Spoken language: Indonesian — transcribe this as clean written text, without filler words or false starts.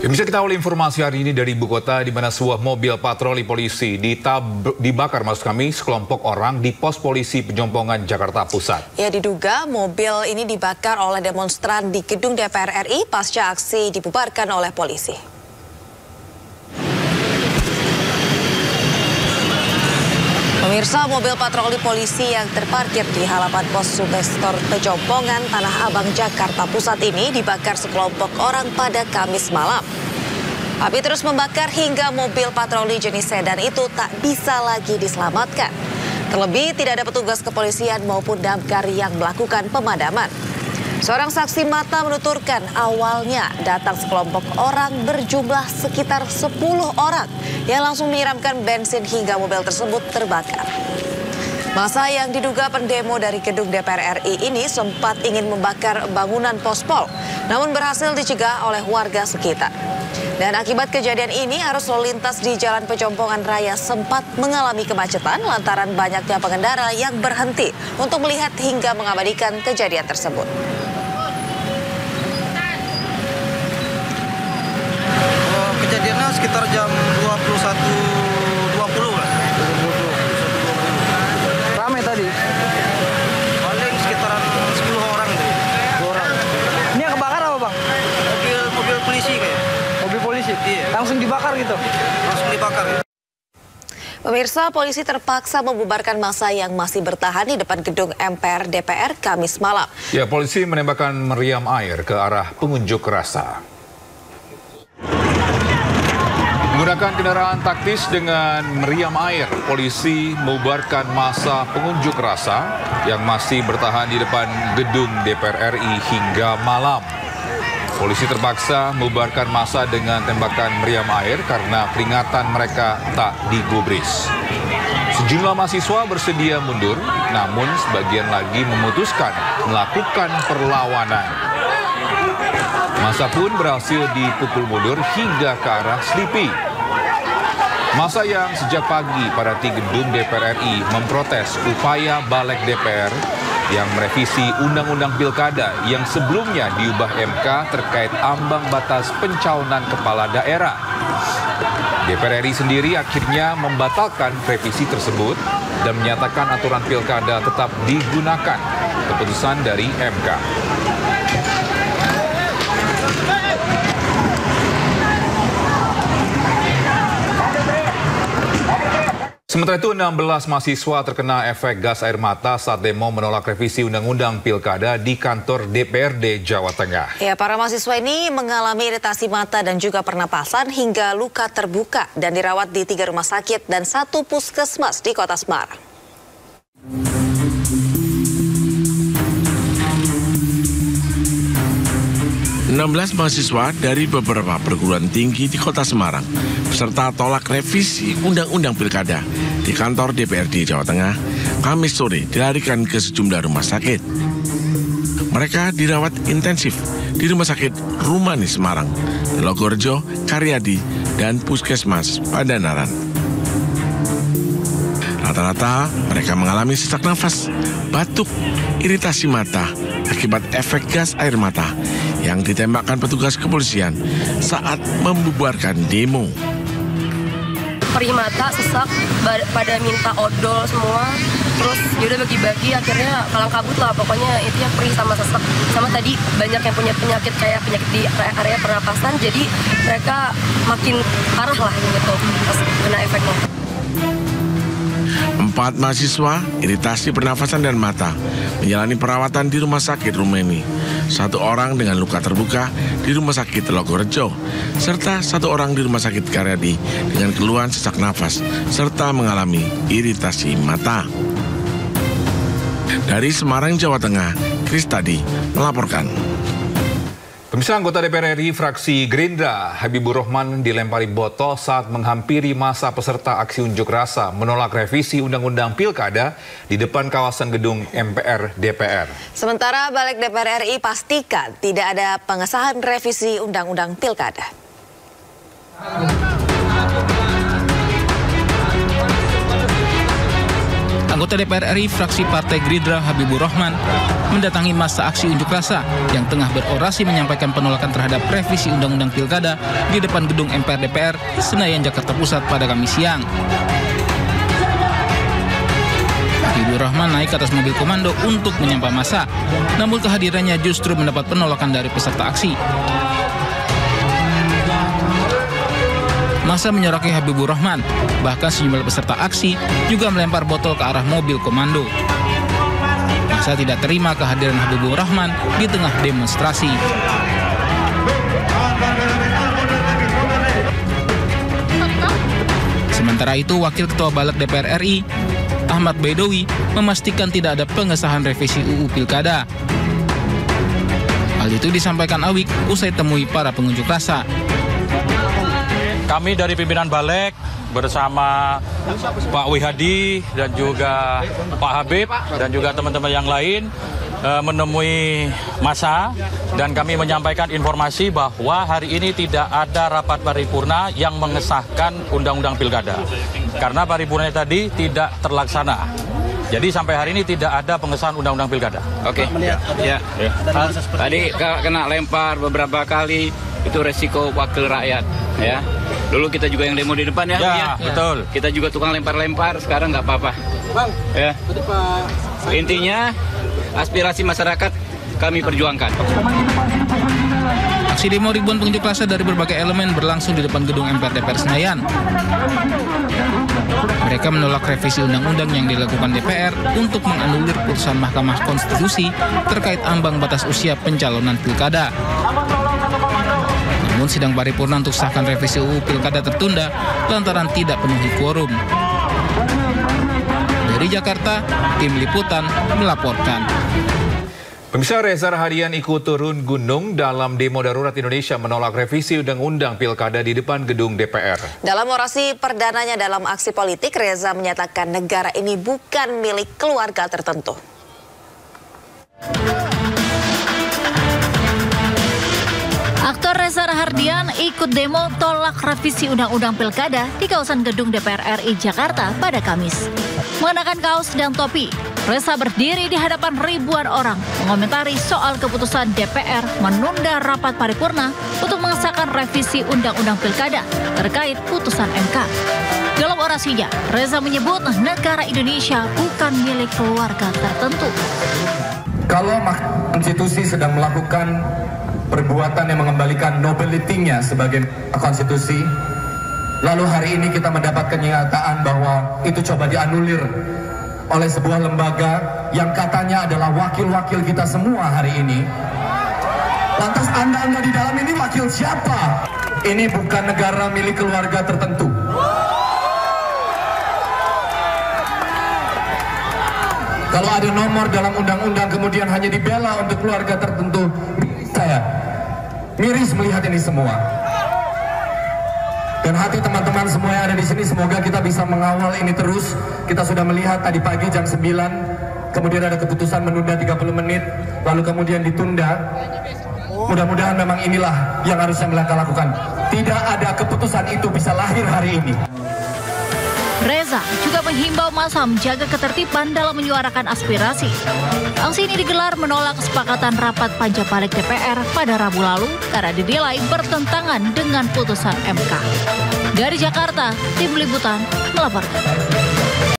Yang bisa kita awali informasi hari ini dari ibu kota, di mana sebuah mobil patroli polisi dibakar sekelompok orang di pos polisi Pejompongan, Jakarta Pusat. Ya, diduga mobil ini dibakar oleh demonstran di gedung DPR RI pasca aksi dibubarkan oleh polisi. Pemirsa, mobil patroli polisi yang terparkir di halaman pos subestor Pejompongan, Tanah Abang, Jakarta Pusat ini dibakar sekelompok orang pada Kamis malam. Api terus membakar hingga mobil patroli jenis sedan itu tak bisa lagi diselamatkan. Terlebih tidak ada petugas kepolisian maupun damkar yang melakukan pemadaman. Seorang saksi mata menuturkan awalnya datang sekelompok orang berjumlah sekitar 10 orang yang langsung menyiramkan bensin hingga mobil tersebut terbakar. Masa yang diduga pendemo dari gedung DPR RI ini sempat ingin membakar bangunan pospol, namun berhasil dicegah oleh warga sekitar. Dan akibat kejadian ini, arus lalu lintas di Jalan Pejompongan Raya sempat mengalami kemacetan lantaran banyaknya pengendara yang berhenti untuk melihat hingga mengabadikan kejadian tersebut. Kejadiannya sekitar jam 21.20 lah. Ramai tadi. Paling sekitaran 10 orang deh. 10 orang. Ini yang kebakar apa, Bang? Mobil polisi kayaknya. Mobil polisi? Iya. Langsung dibakar gitu? Langsung dibakar ya. Pemirsa, polisi terpaksa membubarkan massa yang masih bertahan di depan gedung MPR DPR Kamis malam. Ya, polisi menembakkan meriam air ke arah pengunjuk rasa. Menggunakan kendaraan taktis dengan meriam air, polisi membubarkan massa pengunjuk rasa yang masih bertahan di depan gedung DPR RI hingga malam. Polisi terpaksa membubarkan massa dengan tembakan meriam air karena peringatan mereka tak digubris. Sejumlah mahasiswa bersedia mundur, namun sebagian lagi memutuskan melakukan perlawanan. Massa pun berhasil dipukul mundur hingga ke arah Slipi. Massa yang sejak pagi padati gedung DPR RI memprotes upaya Baleg DPR yang merevisi Undang-Undang Pilkada yang sebelumnya diubah MK terkait ambang batas pencalonan kepala daerah. DPR RI sendiri akhirnya membatalkan revisi tersebut dan menyatakan aturan pilkada tetap digunakan, keputusan dari MK. Sementara itu, 16 mahasiswa terkena efek gas air mata saat demo menolak revisi Undang-Undang Pilkada di kantor DPRD Jawa Tengah. Ya, para mahasiswa ini mengalami iritasi mata dan juga pernapasan hingga luka terbuka dan dirawat di 3 rumah sakit dan 1 puskesmas di Kota Semarang. Enam belas mahasiswa dari beberapa perguruan tinggi di Kota Semarang peserta tolak revisi Undang-Undang Pilkada di kantor DPRD Jawa Tengah Kamis sore dilarikan ke sejumlah rumah sakit. Mereka dirawat intensif di Rumah Sakit Roemani Semarang, Logorejo, Karyadi, dan Puskesmas Padanaran. Rata-rata mereka mengalami sesak nafas, batuk, iritasi mata akibat efek gas air mata yang ditembakkan petugas kepolisian saat membubarkan demo. Perih mata, sesak, pada minta odol semua, terus yaudah bagi-bagi, akhirnya kalang kabut lah, pokoknya itu yang perih sama sesak. Sama tadi banyak yang punya penyakit kayak penyakit di area pernapasan, jadi mereka makin parah lah gitu, kena efeknya. 4 mahasiswa iritasi pernafasan dan mata menjalani perawatan di Rumah Sakit Roemani, 1 orang dengan luka terbuka di Rumah Sakit Logorejo, serta 1 orang di Rumah Sakit Karyadi dengan keluhan sesak nafas serta mengalami iritasi mata. Dari Semarang, Jawa Tengah, Kristadi melaporkan. Pemirsa, anggota DPR RI fraksi Gerindra Habiburrahman dilempari botol saat menghampiri massa peserta aksi unjuk rasa menolak revisi Undang-Undang Pilkada di depan kawasan gedung MPR DPR. Sementara Baleg DPR RI pastikan tidak ada pengesahan revisi Undang-Undang Pilkada. Anggota DPR RI fraksi Partai Gerindra Habiburrahman mendatangi masa aksi unjuk rasa yang tengah berorasi menyampaikan penolakan terhadap revisi Undang-Undang Pilkada di depan gedung MPR DPR Senayan, Jakarta Pusat pada Kamis siang. Habiburrahman naik atas mobil komando untuk menyapa massa, namun kehadirannya justru mendapat penolakan dari peserta aksi. Massa menyoraki Habiburrahman, bahkan sejumlah peserta aksi juga melempar botol ke arah mobil komando. Massa tidak terima kehadiran Habiburrahman di tengah demonstrasi. Sementara itu, Wakil Ketua Baleg DPR RI, Ahmad Baidowi, memastikan tidak ada pengesahan revisi UU Pilkada. Hal itu disampaikan Awik usai temui para pengunjuk rasa. Kami dari pimpinan Baleg bersama Pak Wihadi dan juga Pak Habib dan juga teman-teman yang lain menemui massa, dan kami menyampaikan informasi bahwa hari ini tidak ada rapat paripurna yang mengesahkan Undang-Undang Pilkada karena paripurnanya tadi tidak terlaksana. Jadi sampai hari ini tidak ada pengesahan Undang-Undang Pilkada. Oke. Ya. Tadi kena lempar beberapa kali, itu resiko wakil rakyat, ya. Dulu kita juga yang demo di depan, ya. Ya, betul. Kita juga tukang lempar-lempar, sekarang nggak apa-apa. Bang, ya. Intinya aspirasi masyarakat kami perjuangkan. Aksi demo ribuan pengunjuk rasa dari berbagai elemen berlangsung di depan gedung MPR DPR Senayan. Mereka menolak revisi undang-undang yang dilakukan DPR untuk menganulir putusan Mahkamah Konstitusi terkait ambang batas usia pencalonan pilkada. Namun sidang paripurna untuk sahkan revisi UU Pilkada tertunda lantaran tidak penuhi quorum. Dari Jakarta, tim liputan melaporkan. Pemirsa, Reza Rahadian ikut turun gunung dalam demo darurat Indonesia menolak revisi Undang-Undang Pilkada di depan gedung DPR. Dalam orasi perdananya dalam aksi politik, Reza menyatakan negara ini bukan milik keluarga tertentu. Aktor Reza Rahadian ikut demo tolak revisi Undang-Undang Pilkada di kawasan gedung DPR RI Jakarta pada Kamis. Mengenakan kaos dan topi, Reza berdiri di hadapan ribuan orang mengomentari soal keputusan DPR menunda rapat paripurna untuk mengesahkan revisi Undang-Undang Pilkada terkait putusan MK. Dalam orasinya, Reza menyebut negara Indonesia bukan milik keluarga tertentu. Kalau Mahkamah Konstitusi sedang melakukan perbuatan yang mengembalikan nobility-nya sebagai konstitusi, lalu hari ini kita mendapat kenyataan bahwa itu coba dianulir oleh sebuah lembaga yang katanya adalah wakil-wakil kita semua hari ini. Lantas Anda-Anda di dalam ini wakil siapa? Ini bukan negara milik keluarga tertentu. Kalau ada nomor dalam undang-undang kemudian hanya dibela untuk keluarga tertentu, saya miris melihat ini semua. Dan hati teman-teman semua yang ada di sini, semoga kita bisa mengawal ini terus. Kita sudah melihat tadi pagi jam 9, kemudian ada keputusan menunda 30 menit, lalu kemudian ditunda. Mudah-mudahan memang inilah yang harusnya mereka lakukan. Tidak ada keputusan itu bisa lahir hari ini. Reza juga menghimbau massa menjaga ketertiban dalam menyuarakan aspirasi. Aksi ini digelar menolak kesepakatan rapat panja Baleg DPR pada Rabu lalu karena dinilai bertentangan dengan putusan MK. Dari Jakarta, tim liputan melaporkan.